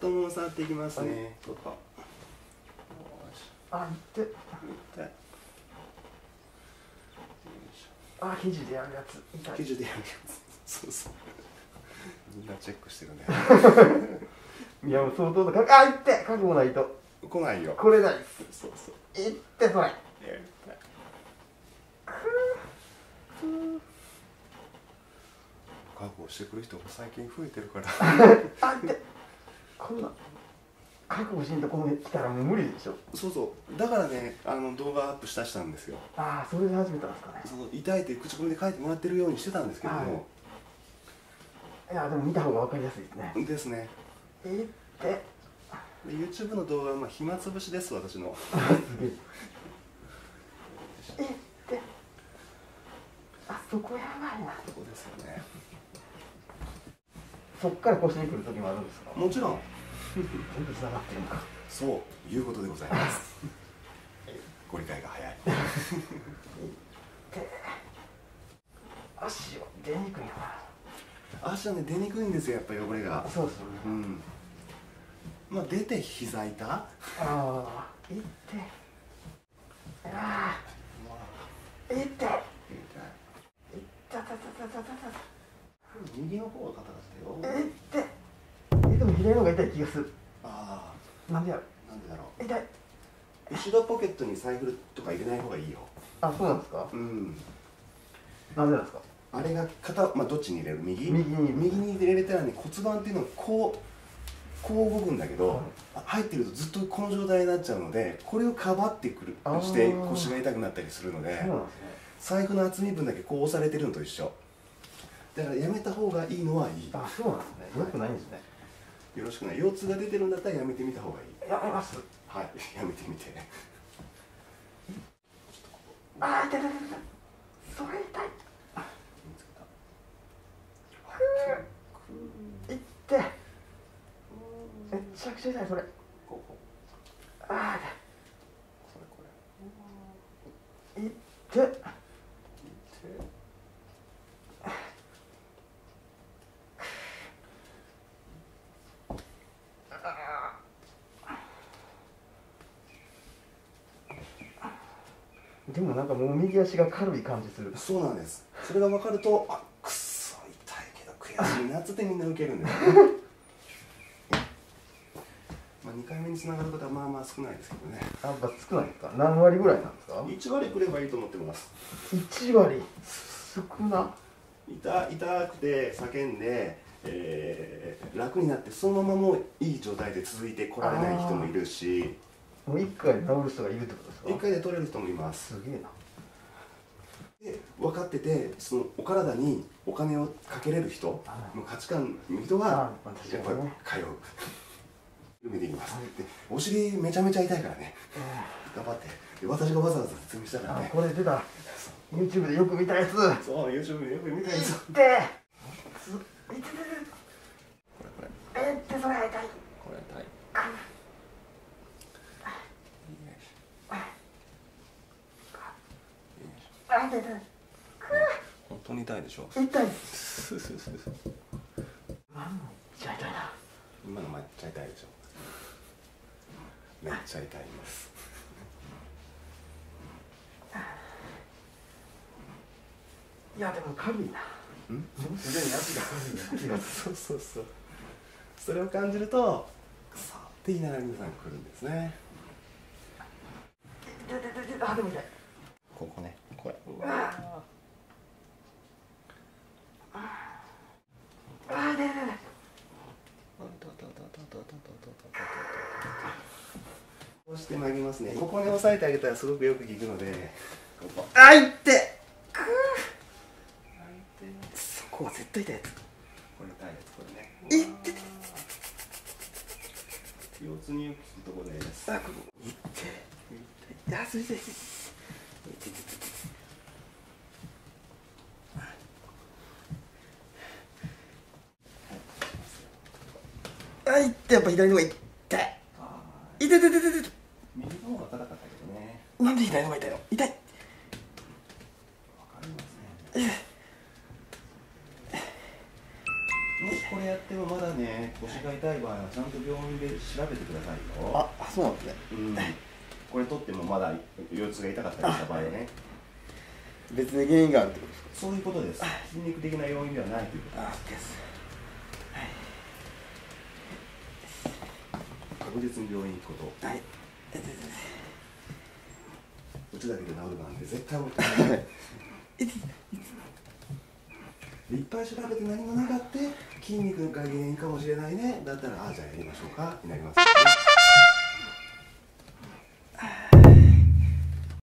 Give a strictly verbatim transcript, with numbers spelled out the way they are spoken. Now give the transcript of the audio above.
太もも触っていきますね。とか。あ、痛い。痛い。あ、生地でやるやつ。痛い。生地でやるやつ。そうそう。みんなチェックしてるね。いや、もう相当だ。あ、痛い。覚悟ないと。来ないよ。来れないです。そうそう。痛い、それ。いや、痛い。覚悟してくる人も最近増えてるから。あ、痛い。こんな覚悟しんとここに来たらもう無理でしょ。そうそう、だからね、あの動画アップしたしたんですよ。ああ、それで始めたんですかね。その痛いって口コミで書いてもらってるようにしてたんですけども、はい、いやでも見た方が分かりやすいですね。ですね。えって YouTube の動画はまあ暇つぶしです、私の。えって、あそこやばいな。そこですよね。そっから腰に来る時もあるんですか。もちろん。全部繋がってるのか。そういうことでございます。ご理解が早い。足は出にくいな。足はね、出にくいんですよ、やっぱ汚れが。そうですよね。うん。まあ出て膝痛。ああ、痛い。ああ、痛い。痛い。痛い。右の方が硬かったよ。えって。え、でも左の方が痛い気がする。ああ。なんでやろ。なんでだろう。痛い。後ろポケットに財布とか入れない方がいいよ。あ、そうなんですか。うん。なんでなんですか。あれが肩、まあどっちに入れる？右？右に。右に入れたらね、骨盤っていうのはこう。こう動くんだけど、入ってるとずっとこの状態になっちゃうので、これをかばってくるして腰が痛くなったりするので、財布の厚み分だけこう押されてるのと一緒。だからやめた方がいいのはいい。あ、そうなんですね。よくないんですね。よろしくない。腰痛が出てるんだったらやめてみた方がいい。やめます。はい、やめてみて。ああ、痛い痛い痛い。それ痛い。痛い。めちゃくちゃ痛い、それ。ああ、痛い。痛っ。でもなんかもう右足が軽い感じする。そうなんです。それが分かると、あ、くっそ痛いけど悔しいなつってみんな受けるんですよね。にかいめに繋がることはまあまあ少ないですけどね。やっぱ少ないか。何割ぐらいなんですか。いちわりくればいいと思ってます。いちわり少な。痛痛くて叫んで、えー、楽になってそのままもういい状態で続いてこられない人もいるし、もういっかいで治る人がいるってことですか。いっかいで取れる人もいます。すげえな。で分かってて、そのお体にお金をかけれる人の価値観の人はやっぱり通う。埋めていきます。で、お尻めちゃめちゃ痛いからね。頑張って。私がわざわざ説明したからね。これ出た。YouTube でよく見たやつ。そう、YouTube でよく見たやつ。で。えって。これこれ。えってそれ痛い。これ痛い。あ、痛い痛い。本当に痛いでしょ。痛い。今のめっちゃ痛いな。今のめっちゃ痛いでしょ。めっちゃ痛いです。いやでも軽いな。うん？すでに足が軽いな。そうそうそう。それを感じるとクソって言いながら皆さん来るんですね。あ、でも痛い。ここね、これ。ああ、痛い痛い痛い。こうして曲げますね。ここに押さえてあげたらすごくよく効くので。ここ、あ、痛って。そこは絶対痛いやつ。これ痛いやつ、これね。痛って。腰痛によく効くところです。痛って。痛って。あ、それ痛い。痛って。あ、痛って、やっぱ左の方が痛い。痛い痛い痛い痛い。右の方が硬かったけどね。なんで左の方が痛いの？痛い。わかりますね。もうこれやってもまだね、腰が痛い場合はちゃんと病院で調べてくださいよ。あ、そうなんですね。うん、これ取ってもまだ腰痛が痛かったりした場合はね、別に原因があるってことですか？そういうことです。筋肉的な要因ではないということです。確実に病院に行くこと。はい。打つだけで治るなんて絶対思ってない。いっぱい調べて何もなかった、筋肉が原因かもしれないね。だったら、ああじゃあやりましょうかになります。